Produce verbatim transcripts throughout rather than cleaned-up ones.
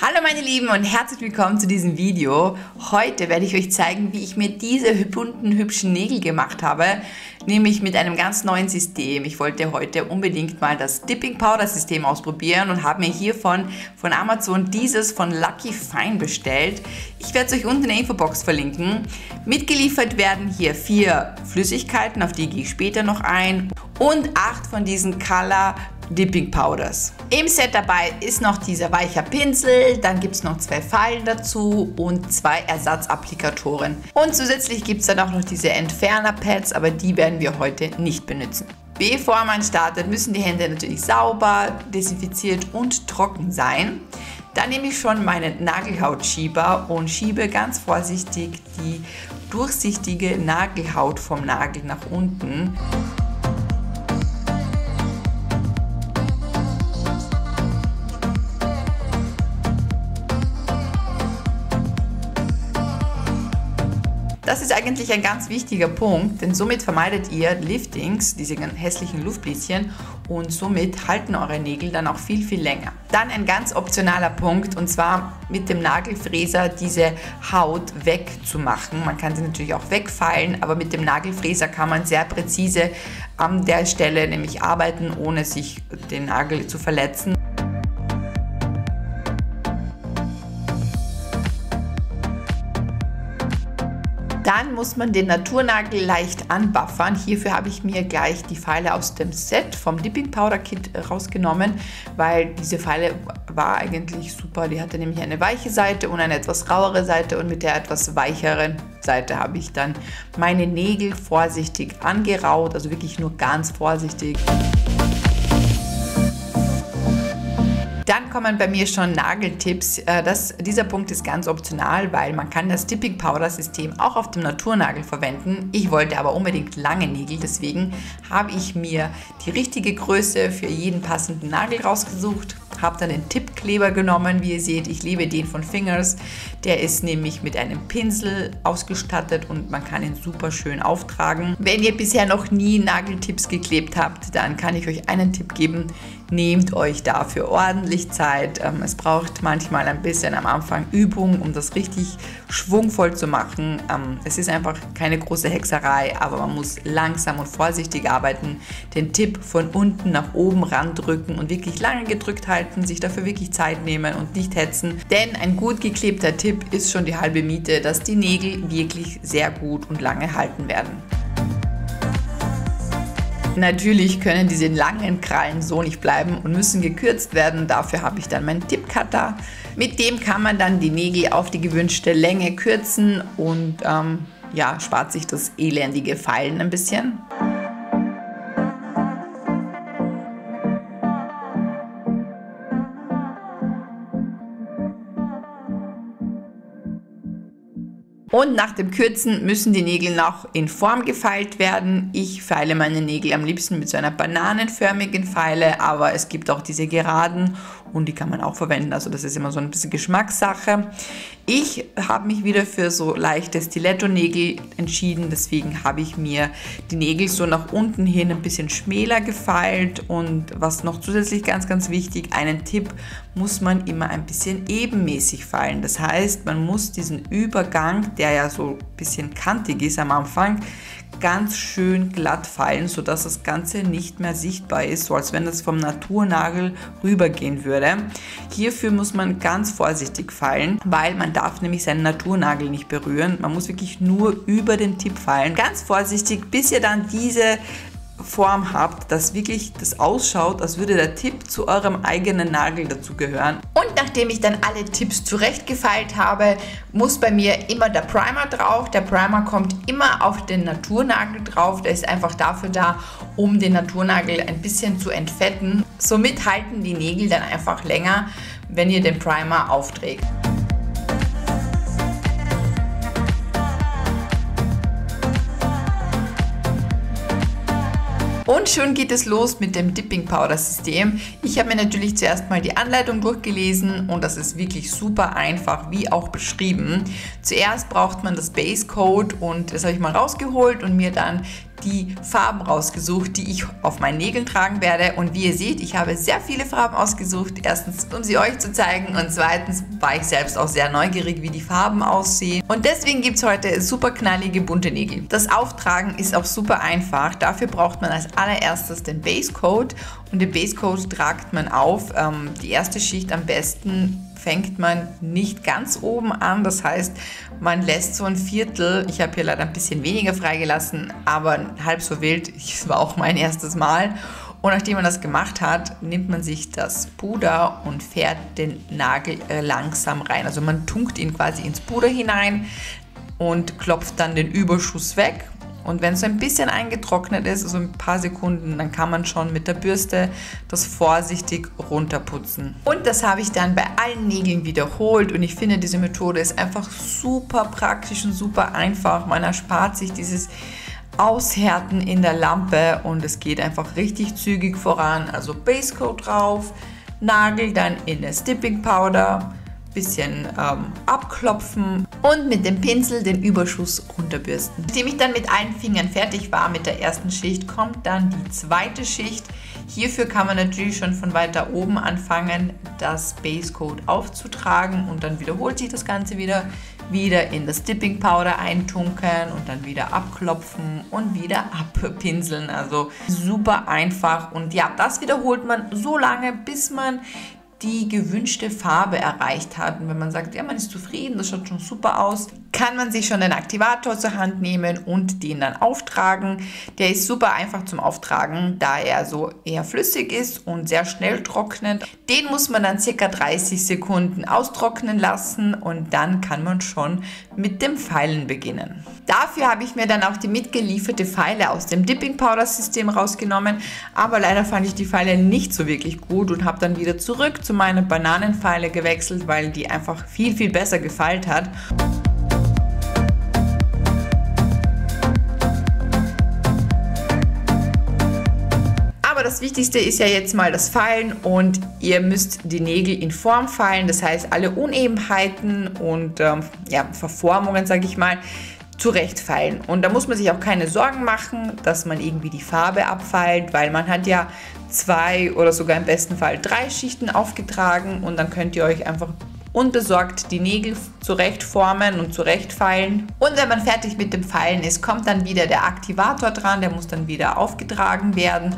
Hallo meine Lieben und herzlich willkommen zu diesem Video. Heute werde ich euch zeigen, wie ich mir diese bunten, hübschen Nägel gemacht habe, nämlich mit einem ganz neuen System. Ich wollte heute unbedingt mal das Dipping Powder System ausprobieren und habe mir hiervon von Amazon dieses von Lucky Fine bestellt. Ich werde es euch unten in der Infobox verlinken. Mitgeliefert werden hier vier Flüssigkeiten, auf die gehe ich später noch ein, und acht von diesen Color Dipping Powders. Im Set dabei ist noch dieser weiche Pinsel, dann gibt es noch zwei Fallen dazu und zwei Ersatzapplikatoren. Und zusätzlich gibt es dann auch noch diese Entferner-Pads, aber die werden wir heute nicht benutzen. Bevor man startet, müssen die Hände natürlich sauber, desinfiziert und trocken sein. Dann nehme ich schon meinen Nagelhautschieber und schiebe ganz vorsichtig die durchsichtige Nagelhaut vom Nagel nach unten. Das ist eigentlich ein ganz wichtiger Punkt, denn somit vermeidet ihr Liftings, diese hässlichen Luftbläschen, und somit halten eure Nägel dann auch viel, viel länger. Dann ein ganz optionaler Punkt, und zwar mit dem Nagelfräser diese Haut wegzumachen. Man kann sie natürlich auch wegfeilen, aber mit dem Nagelfräser kann man sehr präzise an der Stelle nämlich arbeiten, ohne sich den Nagel zu verletzen. Dann muss man den Naturnagel leicht anbuffern. Hierfür habe ich mir gleich die Pfeile aus dem Set vom Dipping Powder Kit rausgenommen, weil diese Pfeile war eigentlich super. Die hatte nämlich eine weiche Seite und eine etwas rauere Seite, und mit der etwas weicheren Seite habe ich dann meine Nägel vorsichtig angeraut, also wirklich nur ganz vorsichtig. Dann kommen bei mir schon Nageltipps. Das, dieser Punkt ist ganz optional, weil man kann das Dipping Powder System auch auf dem Naturnagel verwenden. Ich wollte aber unbedingt lange Nägel, deswegen habe ich mir die richtige Größe für jeden passenden Nagel rausgesucht. Habe dann den Tippkleber genommen, wie ihr seht. Ich liebe den von Fingers. Der ist nämlich mit einem Pinsel ausgestattet und man kann ihn super schön auftragen. Wenn ihr bisher noch nie Nageltipps geklebt habt, dann kann ich euch einen Tipp geben. Nehmt euch dafür ordentlich Zeit. Es braucht manchmal ein bisschen am Anfang Übung, um das richtig schwungvoll zu machen. Es ist einfach keine große Hexerei, aber man muss langsam und vorsichtig arbeiten. Den Tipp von unten nach oben randrücken und wirklich lange gedrückt halten, sich dafür wirklich Zeit nehmen und nicht hetzen. Denn ein gut geklebter Tipp ist schon die halbe Miete, dass die Nägel wirklich sehr gut und lange halten werden. Natürlich können diese langen Krallen so nicht bleiben und müssen gekürzt werden. Dafür habe ich dann meinen Tippcutter. Mit dem kann man dann die Nägel auf die gewünschte Länge kürzen und ähm, ja, spart sich das elendige Feilen ein bisschen. Und nach dem Kürzen müssen die Nägel noch in Form gefeilt werden. Ich feile meine Nägel am liebsten mit so einer bananenförmigen Feile, aber es gibt auch diese geraden und die kann man auch verwenden. Also das ist immer so ein bisschen Geschmackssache. Ich habe mich wieder für so leichte Stiletto-Nägel entschieden, deswegen habe ich mir die Nägel so nach unten hin ein bisschen schmäler gefeilt. Und was noch zusätzlich ganz, ganz wichtig, einen Tipp muss man immer ein bisschen ebenmäßig feilen. Das heißt, man muss diesen Übergang, der ja so ein bisschen kantig ist am Anfang, ganz schön glatt feilen, sodass das Ganze nicht mehr sichtbar ist, so als wenn das vom Naturnagel rübergehen würde. Hierfür muss man ganz vorsichtig feilen, weil man darf nämlich seinen Naturnagel nicht berühren. Man muss wirklich nur über den Tipp feilen. Ganz vorsichtig, bis ihr dann diese Form habt, dass wirklich das ausschaut, als würde der Tipp zu eurem eigenen Nagel dazugehören. Und nachdem ich dann alle Tipps zurechtgefeilt habe, muss bei mir immer der Primer drauf. Der Primer kommt immer auf den Naturnagel drauf. Der ist einfach dafür da, um den Naturnagel ein bisschen zu entfetten. Somit halten die Nägel dann einfach länger, wenn ihr den Primer aufträgt. Und schon geht es los mit dem Dipping Powder System. Ich habe mir natürlich zuerst mal die Anleitung durchgelesen und das ist wirklich super einfach, wie auch beschrieben. Zuerst braucht man das Base Coat und das habe ich mal rausgeholt und mir dann die Farben rausgesucht, die ich auf meinen Nägeln tragen werde. Und wie ihr seht, ich habe sehr viele Farben ausgesucht. Erstens, um sie euch zu zeigen, und zweitens war ich selbst auch sehr neugierig, wie die Farben aussehen. Und deswegen gibt es heute super knallige, bunte Nägel. Das Auftragen ist auch super einfach. Dafür braucht man als allererstes den Basecoat. Und den Basecoat tragt man auf. Ähm, die erste Schicht am besten fängt man nicht ganz oben an, das heißt, man lässt so ein Viertel, ich habe hier leider ein bisschen weniger freigelassen, aber halb so wild, es war auch mein erstes Mal. Und nachdem man das gemacht hat, nimmt man sich das Puder und fährt den Nagel äh, langsam rein. Also man tunkt ihn quasi ins Puder hinein und klopft dann den Überschuss weg. Und wenn es so ein bisschen eingetrocknet ist, also ein paar Sekunden, dann kann man schon mit der Bürste das vorsichtig runterputzen. Und das habe ich dann bei allen Nägeln wiederholt. Und ich finde, diese Methode ist einfach super praktisch und super einfach. Man erspart sich dieses Aushärten in der Lampe und es geht einfach richtig zügig voran. Also Basecoat drauf, Nagel dann in der Stipping Powder, bisschen ähm, abklopfen und mit dem Pinsel den Überschuss runterbürsten. Nachdem ich dann mit allen Fingern fertig war mit der ersten Schicht, kommt dann die zweite Schicht. Hierfür kann man natürlich schon von weiter oben anfangen, das Basecoat aufzutragen und dann wiederholt sich das Ganze wieder. Wieder in das Dipping Powder eintunken und dann wieder abklopfen und wieder abpinseln. Also super einfach, und ja, das wiederholt man so lange, bis man die gewünschte Farbe erreicht hat. Und wenn man sagt, ja, man ist zufrieden, das schaut schon super aus, kann man sich schon den Aktivator zur Hand nehmen und den dann auftragen. Der ist super einfach zum Auftragen, da er so eher flüssig ist und sehr schnell trocknet. Den muss man dann ca. dreißig Sekunden austrocknen lassen und dann kann man schon mit dem Feilen beginnen. Dafür habe ich mir dann auch die mitgelieferte Feile aus dem Dipping Powder System rausgenommen, aber leider fand ich die Feile nicht so wirklich gut und habe dann wieder zurück zu meiner Bananenfeile gewechselt, weil die einfach viel, viel besser gefeilt hat. Das Wichtigste ist ja jetzt mal das Feilen, und ihr müsst die Nägel in Form feilen, das heißt alle Unebenheiten und ähm, ja, Verformungen, sage ich mal, zurechtfeilen. Und da muss man sich auch keine Sorgen machen, dass man irgendwie die Farbe abfeilt, weil man hat ja zwei oder sogar im besten Fall drei Schichten aufgetragen und dann könnt ihr euch einfach unbesorgt die Nägel zurechtformen und zurechtfeilen. Und wenn man fertig mit dem Feilen ist, kommt dann wieder der Aktivator dran, der muss dann wieder aufgetragen werden.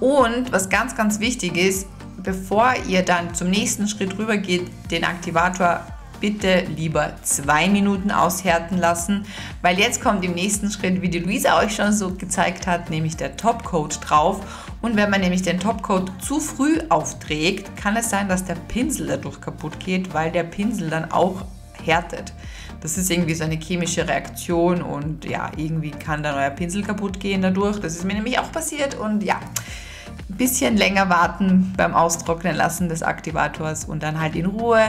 Und was ganz, ganz wichtig ist, bevor ihr dann zum nächsten Schritt rüber geht, den Aktivator bitte lieber zwei Minuten aushärten lassen, weil jetzt kommt im nächsten Schritt, wie die Luisa euch schon so gezeigt hat, nämlich der Topcoat drauf. Und wenn man nämlich den Topcoat zu früh aufträgt, kann es sein, dass der Pinsel dadurch kaputt geht, weil der Pinsel dann auch härtet. Das ist irgendwie so eine chemische Reaktion und ja, irgendwie kann dann euer Pinsel kaputt gehen dadurch. Das ist mir nämlich auch passiert, und ja, ein bisschen länger warten beim Austrocknen lassen des Aktivators und dann halt in Ruhe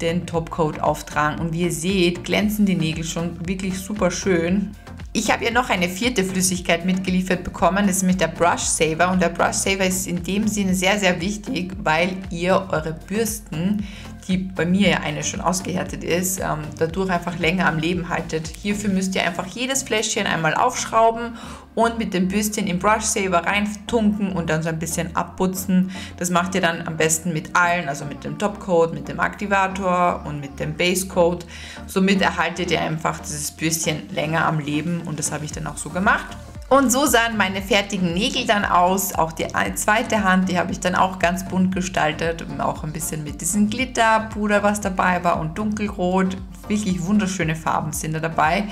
den Topcoat auftragen. Und wie ihr seht, glänzen die Nägel schon wirklich super schön. Ich habe ja noch eine vierte Flüssigkeit mitgeliefert bekommen, das ist nämlich der Brush Saver, und der Brush Saver ist in dem Sinne sehr, sehr wichtig, weil ihr eure Bürsten, die bei mir ja eine schon ausgehärtet ist, dadurch einfach länger am Leben haltet. Hierfür müsst ihr einfach jedes Fläschchen einmal aufschrauben und mit dem Bürstchen im Brush Saver reintunken und dann so ein bisschen abputzen. Das macht ihr dann am besten mit allen, also mit dem Topcoat, mit dem Aktivator und mit dem Basecoat. Somit erhaltet ihr einfach dieses Bürstchen länger am Leben, und das habe ich dann auch so gemacht. Und so sahen meine fertigen Nägel dann aus. Auch die zweite Hand, die habe ich dann auch ganz bunt gestaltet und auch ein bisschen mit diesem Glitterpuder, was dabei war, und dunkelrot. Wirklich wunderschöne Farben sind da dabei.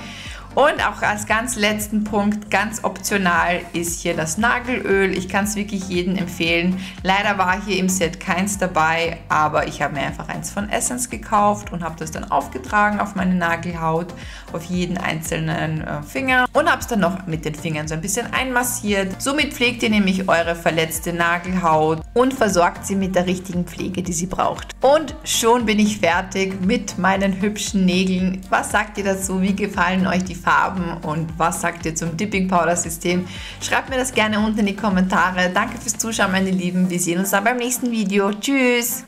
Und auch als ganz letzten Punkt, ganz optional, ist hier das Nagelöl. Ich kann es wirklich jedem empfehlen. Leider war hier im Set keins dabei, aber ich habe mir einfach eins von Essence gekauft und habe das dann aufgetragen auf meine Nagelhaut, auf jeden einzelnen äh, Finger, und habe es dann noch mit den Fingern so ein bisschen einmassiert. Somit pflegt ihr nämlich eure verletzte Nagelhaut und versorgt sie mit der richtigen Pflege, die sie braucht. Und schon bin ich fertig mit meinen hübschen Nägeln. Was sagt ihr dazu? Wie gefallen euch die Farben und was sagt ihr zum Dipping Powder System? Schreibt mir das gerne unten in die Kommentare. Danke fürs Zuschauen, meine Lieben. Wir sehen uns dann beim nächsten Video. Tschüss!